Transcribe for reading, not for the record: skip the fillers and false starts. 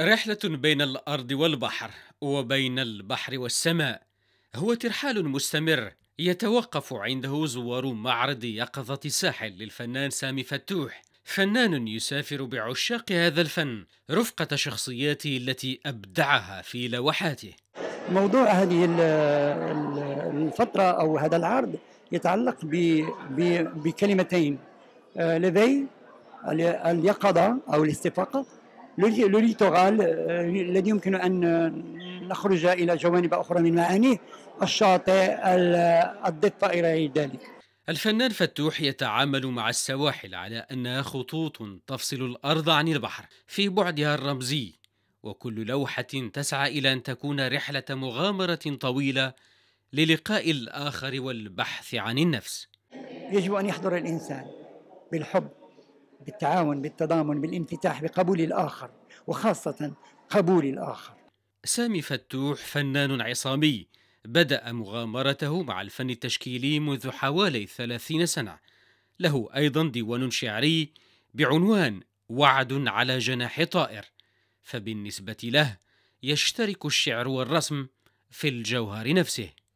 رحلة بين الأرض والبحر وبين البحر والسماء هو ترحال مستمر يتوقف عنده زوار معرض يقظة الساحل للفنان سامي فتوح، فنان يسافر بعشاق هذا الفن رفقة شخصياته التي أبدعها في لوحاته. موضوع هذه الفترة أو هذا العرض يتعلق بكلمتين لذي اليقظة أو الاستفاقة للليتورال الذي يمكن أن نخرج إلى جوانب أخرى من معانيه، الشاطئ، الضفة إلى ذلك. الفنان فتوح يتعامل مع السواحل على أنها خطوط تفصل الأرض عن البحر في بعدها الرمزي، وكل لوحة تسعى إلى أن تكون رحلة مغامرة طويلة للقاء الآخر والبحث عن النفس. يجب أن يحضر الإنسان بالحب، بالتعاون، بالتضامن، بالانفتاح، بقبول الآخر، وخاصة قبول الآخر. سامي فتوح فنان عصامي بدأ مغامرته مع الفن التشكيلي منذ حوالي 30 سنة. له أيضا ديوان شعري بعنوان وعد على جناح طائر، فبالنسبة له يشترك الشعر والرسم في الجوهر نفسه.